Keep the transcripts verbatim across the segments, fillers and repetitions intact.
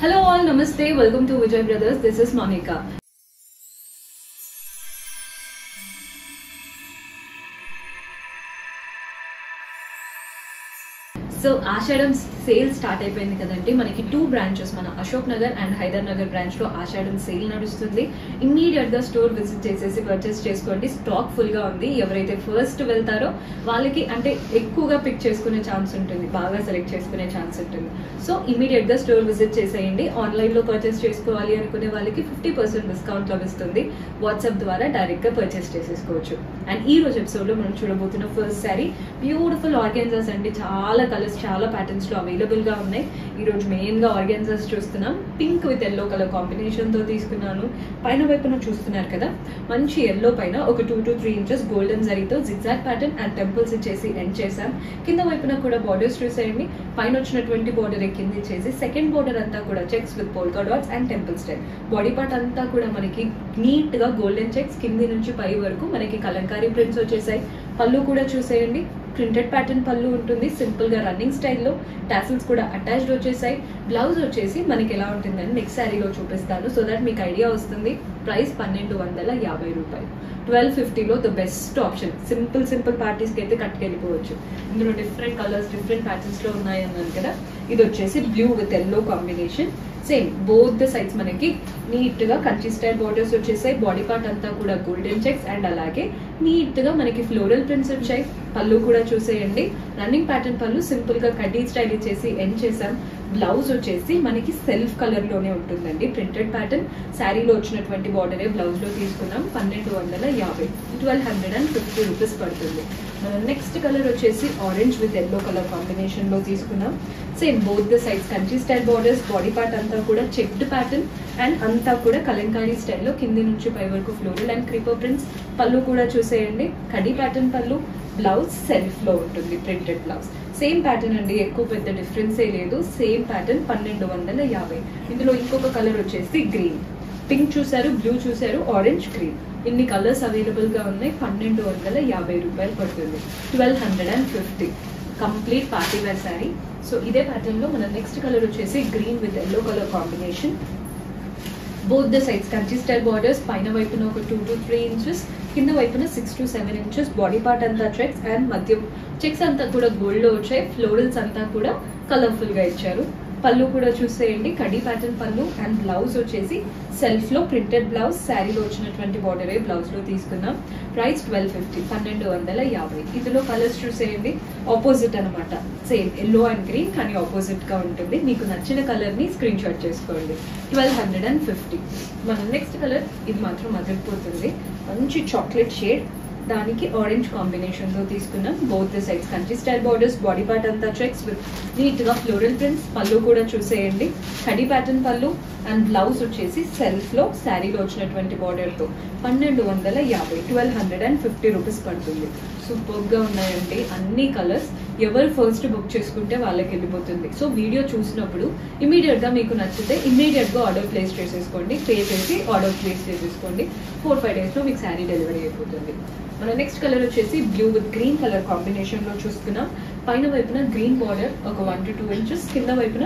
Hello all, namaste. Welcome to Vijay brothers. This is Monica. So Ashadham sale start అయిపోయింది కదండి. మనకి two branches, మన Ashok Nagar and Hydernagar బ్రాంచ్లో ఆషాఢం sale నడుస్తుంది. ఇమ్మీడియట్గా స్టోర్ విజిట్ చేసేసి పర్చేస్ చేసుకోండి. స్టాక్ ఫుల్గా ఉంది. ఎవరైతే ఫస్ట్ వెళ్తారో వాళ్ళకి అంటే ఎక్కువగా పిక్ చేసుకునే ఛాన్స్ ఉంటుంది, బాగా సెలెక్ట్ చేసుకునే ఛాన్స్ ఉంటుంది. సో ఇమ్మీడియట్గా స్టోర్ విజిట్ చేసేయండి. ఆన్లైన్లో పర్చేస్ చేసుకోవాలి అనుకునే వాళ్ళకి ఫిఫ్టీ పర్సెంట్ డిస్కౌంట్ లభిస్తుంది. వాట్సాప్ ద్వారా డైరెక్ట్గా పర్చేస్ చేసేసుకోవచ్చు. అండ్ ఈ రోజు ఎపిసోడ్లో మనం చూడబోతున్న ఫస్ట్ శారీ బ్యూటిఫుల్ ఆర్గాన్జాస్ అండి. చాలా కలర్స్, చాలా ప్యాటర్న్స్ లో అవైలబుల్ గా ఉన్నాయి. ఈ రోజు మెయిన్ గా ఆర్గాన్జాస్ చూస్తున్నాం. Pink with yellow colour combination తో తీసుకున్నాను. పైన వైపున చూస్తున్నారు కదా, మంచి ఎల్లో పైన ఒక two to three inches golden జరీతో జిగ్జాగ్ ప్యాటర్న్ అండ్ టెంపుల్స్ ఇచ్చేసి ఎండ్ చేశాం. కింద వైపున కూడా బార్డర్స్ చూసేయండి. పైన వచ్చినటువంటి బార్డర్ కింద ఇచ్చేసి సెకండ్ బార్డర్ అంతా కూడా checks with polka dots and temple style. Body part అంతా కూడా మనకి నీట్ గా గోల్డెన్ చెక్స్, కింది నుంచి పై వరకు మనకి కలంకారీ ప్రింట్స్ వచ్చేసాయి. పళ్ళు కూడా చూసేయండి. ప్రింటెడ్ ప్యాటర్న్ పళ్ళు ఉంటుంది. సింపుల్ గా రన్నింగ్ స్టైల్లో టాసిల్స్ కూడా అటాచ్డ్ వచ్చేసాయి. బ్లౌజ్ వచ్చేసి మనకి ఎలా ఉంటుందని నెక్స్ట్ శారీలో చూపిస్తాను, సో దట్ మీకు ఐడియా వస్తుంది. ప్రైస్ పన్నెండు వందల యాభై రూపాయలు. ట్వెల్వ్ ఫిఫ్టీలో the best option. Simple simple పార్టీస్కి అయితే కట్టుకెళ్ళిపోవచ్చు. ఇందులో డిఫరెంట్ కలర్స్, డిఫరెంట్ ప్యాటర్న్స్లో ఉన్నాయి అన్నాను కదా. ఇది వచ్చేసి blue with yellow combination. Same both the sides మనకి నీట్గా కంచి స్టైల్ బార్డర్స్ వచ్చేసాయి. బాడీ పార్ట్ అంతా కూడా గోల్డెన్ చెక్స్ అండ్ అలాగే నీట్గా మనకి ఫ్లోరల్ ప్రింట్స్ వచ్చాయి. పళ్ళు కూడా చూసేయండి. రన్నింగ్ ప్యాటర్న్ పళ్ళు సింపుల్గా కడ్డీ స్టైల్ ఇచ్చేసి ఎండ్ చేసాం. బ్లౌజ్ వచ్చేసి మనకి సెల్ఫ్ కలర్లోనే ఉంటుందండి. ప్రింటెడ్ ప్యాటర్న్ శారీలో వచ్చినటువంటి బార్డరే బ్లౌజ్లో తీసుకున్నాం. పన్నెండు వందల యాభై, twelve hundred and fifty rupees పడుతుంది. మనం నెక్స్ట్ కలర్ వచ్చేసి ఆరెంజ్ విత్ ఎల్లో కలర్ కాంబినేషన్లో తీసుకున్నాం. Same both the sides Kanchi style borders, body part అంతా కూడా చెక్డ్ ప్యాటర్న్ అండ్ అంతా కూడా కలంకారీ స్టైల్లో కింది నుంచి పై వరకు ఫ్లోరల్ అండ్ క్రీపర్ ప్రింట్స్. పళ్ళు కూడా చూసేయండి. కడి ప్యాటర్న్ పళ్ళు. బ్లౌజ్ సెల్ఫ్లో ఉంటుంది, ప్రింటెడ్ బ్లౌజ్. సేమ్ ప్యాటర్న్ అండి, ఎక్కువ పెద్ద డిఫరెన్సే లేదు. సేమ్ ప్యాటర్న్ పన్నెండు వందల యాభై. ఇందులో ఇంకొక కలర్ వచ్చేసి గ్రీన్. పింక్ చూసారు, బ్లూ చూసారు, ఆరెంజ్, గ్రీన్, ఇన్ని కలర్స్ అవైలబుల్గా ఉన్నాయి. పన్నెండు వందల యాభై రూపాయలు పడుతుంది. Twelve hundred and fifty complete party wear sari. So ఇదే ప్యాటర్న్లో మన నెక్స్ట్ కలర్ వచ్చేసి green with yellow colour combination. Both the sides Kanchi style borders. పైన వైపున ఒక టూ టు త్రీ ఇంచెస్, కింద వైపున six to seven inches. Body part అంతా చెక్స్ అండ్ మధ్య చెక్స్ అంతా కూడా గోల్డ్లో వచ్చాయి. ఫ్లోరల్స్ అంతా కూడా కలర్ఫుల్గా ఇచ్చారు. పళ్ళు కూడా చూసేయండి. కడీ ప్యాటర్న్ పళ్ళు అండ్ బ్లౌజ్ వచ్చేసి సెల్ఫ్లో ప్రింటెడ్ బ్లౌజ్. శారీలో వచ్చినటువంటి బార్డరే బ్లౌజ్లో తీసుకున్నాం. ప్రైస్ ట్వెల్వ్ ఫిఫ్టీ, పన్నెండు వందల యాభై. ఇందులో కలర్స్ చూసేయండి. ఆపోజిట్ అనమాట. సేమ్ ఎల్లో అండ్ గ్రీన్ కానీ ఆపోజిట్గా ఉంటుంది. మీకు నచ్చిన కలర్ని స్క్రీన్ షాట్ చేసుకోండి. Twelve hundred and fifty. మన నెక్స్ట్ కలర్ ఇది మాత్రం అదిరిపోతుంది. మంచి చాక్లెట్ షేడ్. దానికి ఆరెంజ్ కాంబినేషన్లో తీసుకున్నాం. Both the sides Kanchi style borders, body part అంతా చెక్స్ విత్ నీట్గా ఫ్లోరల్ ప్రింట్స్. పళ్ళు కూడా చూసేయండి. కడి ప్యాటర్న్ పళ్ళు అండ్ బ్లౌజ్ వచ్చేసి సెల్ఫ్లో శారీలో వచ్చినటువంటి బార్డర్తో పన్నెండు వందల యాభై twelve hundred and fifty rupees పడుతుంది. సూపర్గా ఉన్నాయండి అన్ని కలర్స్. ఎవరు ఫస్ట్ బుక్ చేసుకుంటే వాళ్ళకి వెళ్ళిపోతుంది. సో వీడియో చూసినప్పుడు ఇమీడియట్గా మీకు నచ్చితే ఇమీడియట్గా ఆర్డర్ ప్లేస్ చేసేసుకోండి. పే చేసి ఆర్డర్ ప్లేస్ చేసేసుకోండి. ఫోర్ ఫైవ్ డేస్లో మీకు శారీ డెలివరీ అయిపోతుంది. మన నెక్స్ట్ కలర్ వచ్చేసి బ్లూ విత్ గ్రీన్ కలర్ కాంబినేషన్లో చూసుకున్నాం. పైన వైపున గ్రీన్ బార్డర్ ఒక వన్ టు టూ ఇంచెస్, కింద వైపున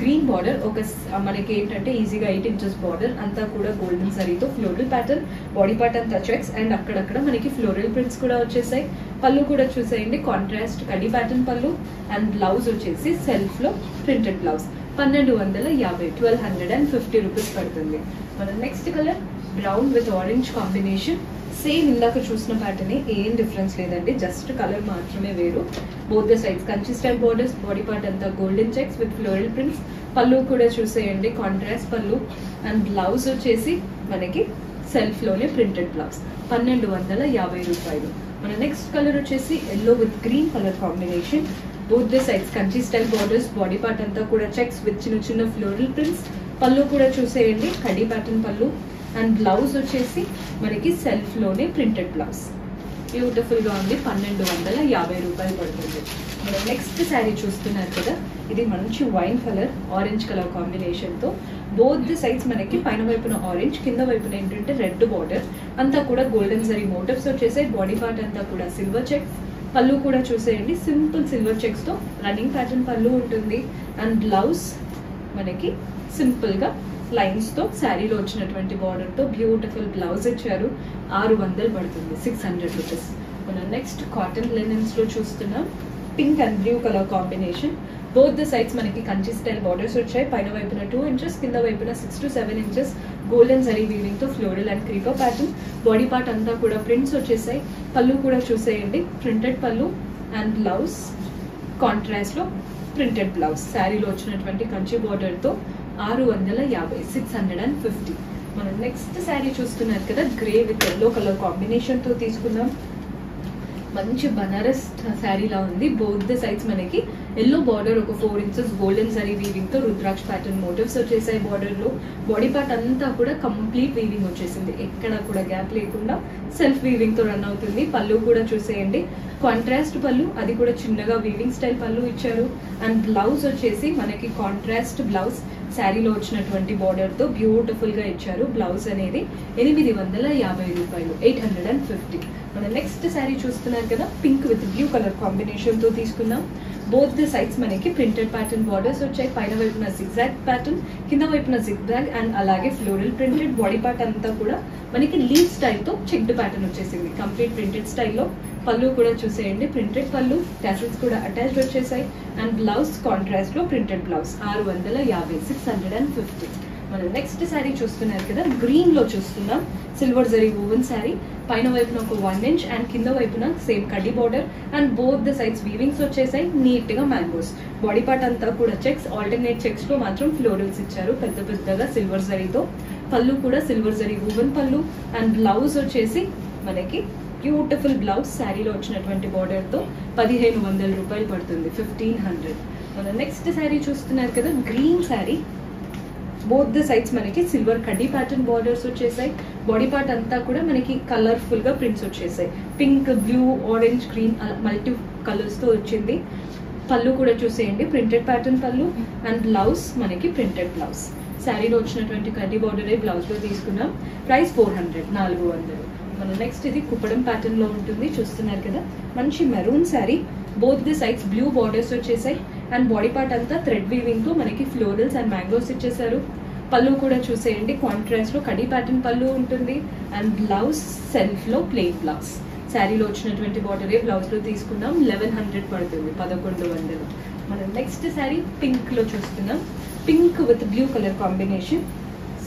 గ్రీన్ బార్డర్ ఒక మనకి ఏంటంటే ఈజీగా ఎయిట్ ఇంచెస్ బార్డర్. అంతా కూడా గోల్డెన్ సారీతో ఫ్లోరల్ ప్యాటర్న్, బాడీ పార్ట్ అంతా చెక్స్ అండ్ అక్కడక్కడ మనకి ఫ్లోరల్ ప్రింట్స్ కూడా వచ్చేసాయి. పళ్ళు కూడా చూసేయండి. కాంట్రాస్ట్ కడి ప్యాటర్న్ పళ్ళు అండ్ బ్లౌజ్ వచ్చేసి సెల్ఫ్లో ప్రింటెడ్ బ్లౌజ్. పన్నెండు వందల యాభై twelve hundred and fifty rupees పడుతుంది. మన next colour brown with orange combination. Same ఇందాక చూసిన ప్యాటర్నే, ఏం డిఫరెన్స్ లేదండి, జస్ట్ కలర్ మాత్రమే వేరు. Both the sides Kanchi style borders, body part అంతా golden checks with floral prints. పళ్ళు కూడా చూసేయండి. కాంట్రాస్ట్ పళ్ళు అండ్ బ్లౌజ్ వచ్చేసి మనకి సెల్ఫ్లోనే ప్రింటెడ్ బ్లౌజ్. పన్నెండు వందల యాభై రూపాయలు. మన నెక్స్ట్ కలర్ వచ్చేసి yellow with green colour combination. Both the sides Kanchi style borders, body part అంతా కూడా చెక్స్ విత్ చిన్న చిన్న ఫ్లోరల్ ప్రింట్స్. పళ్ళు కూడా చూసేయండి. కడి ప్యాటర్న్ పళ్ళు అండ్ బ్లౌజ్ వచ్చేసి మనకి సెల్ఫ్లోనే ప్రింటెడ్ బ్లౌజ్. బ్యూటిఫుల్గా ఉంది. పన్నెండు వందల యాభై రూపాయలు పడుతుంది. మనం నెక్స్ట్ శారీ చూస్తున్నారు కదా, ఇది మంచి వైన్ కలర్ ఆరెంజ్ కలర్ కాంబినేషన్తో. బోత్ ది సైడ్స్ మనకి పైన వైపున ఆరెంజ్, కింద వైపున ఏంటంటే రెడ్ బార్డర్. అంతా కూడా గోల్డెన్ జరీ మోటివ్స్ వచ్చేసాయి. బాడీ పార్ట్ అంతా కూడా సిల్వర్ చెక్స్. పళ్ళు కూడా చూసేయండి. సింపుల్ సిల్వర్ చెక్స్తో రన్నింగ్ ప్యాటర్న్ పళ్ళు ఉంటుంది అండ్ బ్లౌజ్ మనకి సింపుల్ గా లైన్స్ తో సారీలో వచ్చినటువంటి బోర్డర్ తో బ్యూటిఫుల్ బ్లౌజ్ ఇచ్చారు. ఆరు వందలు పడుతుంది, సిక్స్ హండ్రెడ్ రూపీస్. మనం నెక్స్ట్ కాటన్ లినెన్స్ లో చూస్తున్నాం. Pink and blue colour combination. Both the sides మనకి కంచి స్టైల్ బోర్డర్స్ వచ్చాయి. పైన వైపున టూ ఇంచెస్ కింద వైపున six to seven inches golden జరీ వీవింగ్ తో ఫ్లోరల్ అండ్ క్రీపో ప్యాటర్న్. బాడీ పార్ట్ అంతా కూడా ప్రింట్స్ వచ్చేసాయి. పళ్ళు కూడా చూసేయండి, ప్రింటెడ్ పళ్ళు అండ్ బ్లౌజ్ కాంట్రాస్ట్ లో ప్రింటెడ్ బ్లౌజ్. శారీలో వచ్చినటువంటి కంచి బోర్డర్ తో ఆరు వందల యాభై, సిక్స్ హండ్రెడ్ అండ్ ఫిఫ్టీ. మనం నెక్స్ట్ శారీ చూస్తున్నారు కదా, grey with yellow colour combination తో తీసుకున్నాం. మంచి బనారస్ శారీలా ఉంది. బోత్ ద సైడ్స్ మనకి ఎల్లో బార్డర్ ఒక ఫోర్ ఇంచెస్ గోల్డెన్ జరీ వీవింగ్ తో రుద్రాక్ష ప్యాటర్న్ మోటివ్స్ వచ్చేసాయి బార్డర్ లో. బాడీ పార్ట్ అంతా కూడా కంప్లీట్ వీవింగ్ వచ్చేసింది, ఎక్కడ కూడా గ్యాప్ లేకుండా సెల్ఫ్ వీవింగ్ తో రన్ అవుతుంది. పళ్ళు కూడా చూసేయండి, కాంట్రాస్ట్ పళ్ళు, అది కూడా చిన్నగా వీవింగ్ స్టైల్ పళ్ళు ఇచ్చారు. అండ్ బ్లౌజ్ వచ్చేసి మనకి కాంట్రాస్ట్ బ్లౌజ్ శారీలో వచ్చినటువంటి బార్డర్ తో బ్యూటిఫుల్ గా ఇచ్చారు. బ్లౌజ్ అనేది ఎనిమిది వందల యాభై రూపాయలు, ఎయిట్ హండ్రెడ్ అండ్ ఫిఫ్టీ. మనం నెక్స్ట్ శారీ చూస్తున్నాం కదా, pink with blue colour combination తో తీసుకున్నాం. బోత్ ద సైడ్స్ మనకి ప్రింటెడ్ ప్యాటర్న్ బార్డర్స్ వచ్చాయి. పైన వైపున జిగ్జాగ్ ప్యాటర్న్, కింద వైపున జిగ్జాగ్ అండ్ అలాగే ఫ్లోరల్ ప్రింటెడ్. బాడీ పార్ట్ అంతా కూడా మనకి లీవ్ స్టైల్ తో చెక్డ్ ప్యాటర్న్ వచ్చేసింది, కంప్లీట్ ప్రింటెడ్ స్టైల్లో. పళ్ళు కూడా చూసేయండి, ప్రింటెడ్ పళ్ళు, టాసిల్స్ కూడా అటాచ్డ్ వచ్చేసాయి. అండ్ బ్లౌజ్ కాంట్రాస్ట్ లో ప్రింటెడ్ బ్లౌజ్, ఆరు వందల యాభై, సిక్స్ హండ్రెడ్ అండ్ ఫిఫ్టీ. మనం నెక్స్ట్ శారీ చూస్తున్నారు కదా, గ్రీన్ లో చూస్తున్నాం. సిల్వర్ జరీ ఓవెన్ శారీ, పైన వైపున ఒక వన్ ఇంచ్ అండ్ కింద వైపున సేమ్ కడ్డీ border and both the sides weavings వచ్చేసాయి. నీట్ గా మ్యాంగోస్. బాడీ పార్ట్ అంతా కూడా చెక్స్, ఆల్టర్నేట్ చెక్స్ లో మాత్రం ఫ్లోరల్స్ ఇచ్చారు పెద్ద పెద్దగా సిల్వర్ జరీతో. పళ్ళు కూడా సిల్వర్ జరీ ఓవెన్ పళ్ళు అండ్ బ్లౌజ్ వచ్చేసి మనకి బ్యూటిఫుల్ బ్లౌజ్. శారీలో వచ్చినటువంటి బార్డర్ తో పదిహేను వందల రూపాయలు పడుతుంది, ఫిఫ్టీన్ హండ్రెడ్. మనం నెక్స్ట్ శారీ చూస్తున్నారు కదా, green sari. Both the sides మనకి సిల్వర్ కడ్డీ ప్యాటర్న్ బార్డర్స్ వచ్చేసాయి. బాడీ పార్ట్ అంతా కూడా మనకి కలర్ఫుల్ గా ప్రింట్స్ వచ్చేసాయి. Pink, blue, orange, green multi colours తో వచ్చింది. పళ్ళు కూడా చూసేయండి, ప్రింటెడ్ ప్యాటర్న్ పళ్ళు అండ్ బ్లౌజ్ మనకి ప్రింటెడ్ బ్లౌజ్. శారీలో వచ్చినటువంటి కడ్డీ బార్డర్ బ్లౌజ్ లో తీసుకున్నాం. ప్రైస్ ఫోర్ హండ్రెడ్, నాలుగు వందలు. మనం నెక్స్ట్ ఇది కుప్పడం ప్యాటర్న్ లో ఉంటుంది, చూస్తున్నారు కదా. మంచి maroon sari, both the sides blue borders వచ్చేసాయి అండ్ బాడీ పార్ట్ అంతా థ్రెడ్ వీవింగ్ తో మనకి ఫ్లోరల్స్ అండ్ మ్యాంగోస్ ఇచ్చేసారు. పళ్ళు కూడా చూసేయండి, కాంట్రాస్ట్ లో కడి ప్యాటర్న్ పళ్ళు ఉంటుంది అండ్ బ్లౌజ్ సెల్ఫ్ లో ప్లెయిన్ బ్లౌజ్. శారీలో వచ్చినటువంటి బార్డరే బ్లౌజ్ లో తీసుకున్నాం. లెవెన్ హండ్రెడ్ పడుతుంది, పదకొండు వందలు. మనం నెక్స్ట్ శారీ పింక్ లో చూస్తున్నాం. Pink with blue colour combination.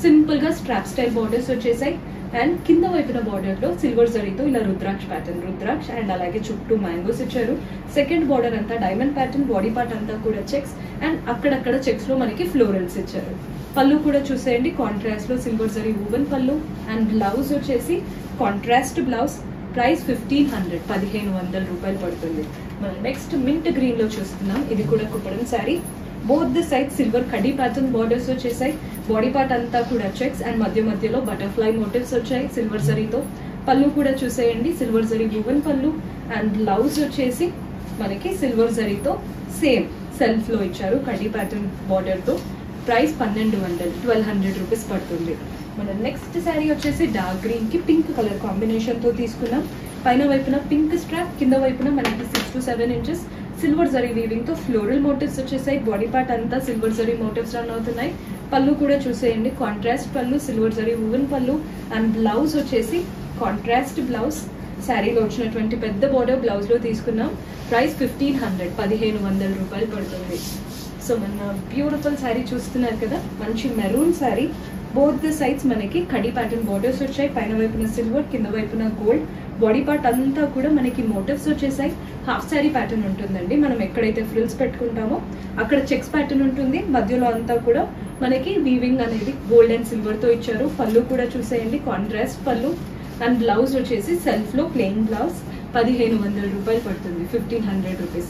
Simple గా స్ట్రాప్ స్టైల్ బార్డర్స్ వచ్చేసాయి అండ్ కింద వైపున బార్డర్ లో సిల్వర్ జరీతో ఇలా రుద్రాక్ష ప్యాటర్న్, రుద్రాక్ష అండ్ అలాగే చుట్టూ మ్యాంగోస్ ఇచ్చారు. సెకండ్ బార్డర్ అంతా డైమండ్ ప్యాటర్న్, బాడీ పార్ట్ అంతా కూడా చెక్స్ అండ్ అక్కడక్కడ చెక్స్ లో మనకి ఫ్లోరల్స్ ఇచ్చారు. పళ్ళు కూడా చూసేయండి, కాంట్రాస్ట్ లో silver zari woven pallu and blouse వచ్చేసి contrast blouse. Price fifteen hundred, పదిహేను వందల రూపాయలు పడుతుంది. మనం నెక్స్ట్ మింట్ గ్రీన్ లో చూస్తున్నాం. ఇది కూడా Kuppadam sari. Both the side silver కడ్డీ ప్యాటర్న్ బార్డర్స్ వచ్చేసాయి. బాడీ పార్ట్ అంతా కూడా చెక్స్ అండ్ మధ్య మధ్యలో బటర్ఫ్లై మోటివ్స్ వచ్చాయి సిల్వర్ జరీతో. పళ్ళు కూడా చూసేయండి, silver zari woven pallu and blouse వచ్చేసి మనకి సిల్వర్ జరీతో సేమ్ సెల్ఫ్ లో ఇచ్చారు కడ్డీ ప్యాటర్న్ బార్డర్ తో. ప్రైస్ పన్నెండు వందలు, ట్వెల్వ్ హండ్రెడ్ రూపీస్ పడుతుంది. మనం నెక్స్ట్ శారీ వచ్చేసి డార్క్ గ్రీన్ కి పింక్ కలర్ కాంబినేషన్ తో తీసుకున్నాం. పైన వైపున పింక్ స్ట్రాప్, కింద వైపున మనకి six to seven inches silver zari weaving తో ఫ్లోరల్ మోటివ్స్ వచ్చేసాయి. బాడీ పార్ట్ అంతా సిల్వర్ జరీ మోటివ్స్ రన్ అవుతున్నాయి. పళ్ళు కూడా చూసేయండి, కాంట్రాస్ట్ పళ్ళు, silver zari woven pallu and blouse వచ్చేసి కాంట్రాస్ట్ బ్లౌజ్. శారీలో వచ్చినటువంటి పెద్ద బోర్డర్ బ్లౌజ్ లో తీసుకున్నాం. ప్రైస్ ఫిఫ్టీన్ హండ్రెడ్, పదిహేను వందల రూపాయలు పడుతుంది. సో మన బ్యూటిఫుల్ శారీ చూస్తున్నారు కదా, మంచి maroon sari. Both the sides మనకి కడి ప్యాటర్న్ బోర్డర్స్ వచ్చాయి. పైన వైపున సిల్వర్, కింద వైపున గోల్డ్. బాడీ పార్ట్ అంతా కూడా మనకి మోటివ్స్ వచ్చేసాయి. హాఫ్ శారీ ప్యాటర్న్ ఉంటుందండి, మనం ఎక్కడైతే ఫ్రిల్స్ పెట్టుకుంటామో అక్కడ చెక్స్ ప్యాటర్న్ ఉంటుంది. మధ్యలో అంతా కూడా మనకి వీవింగ్ అనేది గోల్డ్ అండ్ సిల్వర్ తో ఇచ్చారు. పళ్ళు కూడా చూసేయండి, కాంట్రాస్ట్ పళ్ళు అండ్ బ్లౌజ్ వచ్చేసి సెల్ఫ్ లో ప్లెయిన్ బ్లౌజ్. పదిహేను వందల రూపాయలు పడుతుంది, ఫిఫ్టీన్ హండ్రెడ్ రూపీస్.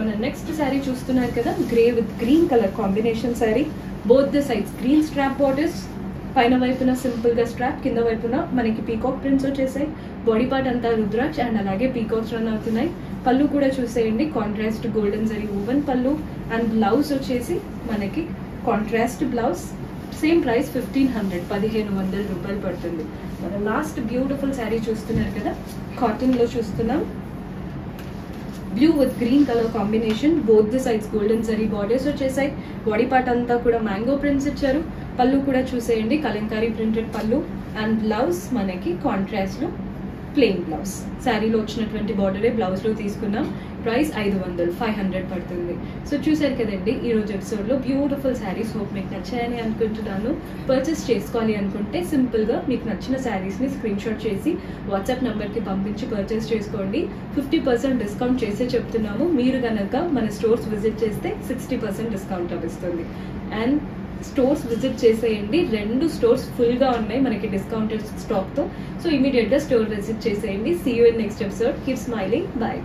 మనం నెక్స్ట్ శారీ చూస్తున్నారు కదా, grey with green colour combination sari. Both the sides green strap borders, పైన వైపున సింపుల్ గా స్ట్రాప్, కింద వైపున మనకి పీకాక్ ప్రింట్స్ వచ్చేసాయి. బాడీ పార్ట్ అంతా రుద్రాక్ష అండ్ అలాగే పీకాక్స్ రన్ అవుతున్నాయి. పళ్ళు కూడా చూసేయండి, కాంట్రాస్ట్ గోల్డెన్ జరీ ఓవెన్ పళ్ళు అండ్ బ్లౌజ్ వచ్చేసి మనకి contrast blouse. Same price fifteen hundred, పదిహేను వందల రూపాయలు పడుతుంది. మనం లాస్ట్ బ్యూటిఫుల్ శారీ చూస్తున్నారు కదా, కాటన్ లో చూస్తున్నాం. blue with green color combination, both the sides golden zari borders vachesai. Body part anta kuda mango prints icharu. Pallu kuda chuseyandi kalankari printed pallu and blouse manaki contrast lo plain blouse. Saree lo vachinatvanti border e blouse lo teeskunnam. Price ఐదు వందలు, five hundred పడుతుంది. So చూశారు కదండి ఈ రోజు ఎపిసోడ్లో beautiful saris. Hope మీకు నచ్చాయని అనుకుంటున్నాను. పర్చేస్ చేసుకోవాలి అనుకుంటే సింపుల్గా మీకు నచ్చిన శారీస్ని స్క్రీన్ షాట్ చేసి వాట్సాప్ నెంబర్కి పంపించి పర్చేస్ చేసుకోండి. ఫిఫ్టీ పర్సెంట్ డిస్కౌంట్ చేసే చెప్తున్నాము. మీరు కనుక మన స్టోర్స్ విజిట్ చేస్తే సిక్స్టీ పర్సెంట్ డిస్కౌంట్ లభిస్తుంది. అండ్ స్టోర్స్ విజిట్ చేసేయండి. రెండు స్టోర్స్ ఫుల్గా ఉన్నాయి మనకి డిస్కౌంటెడ్ స్టాక్తో. సో ఇమీడియట్గా స్టోర్ విజిట్ చేసేయండి. See you in next episode. Keep smiling. By.